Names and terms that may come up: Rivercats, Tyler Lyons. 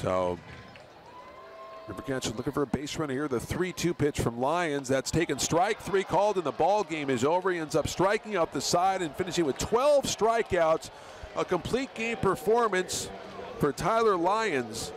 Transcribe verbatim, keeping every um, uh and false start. So Rivercats looking for a base runner here. The three two pitch from Lyons. That's taken strike three, called, and the ball game is over. He ends up striking out the side and finishing with twelve strikeouts. A complete game performance for Tyler Lyons.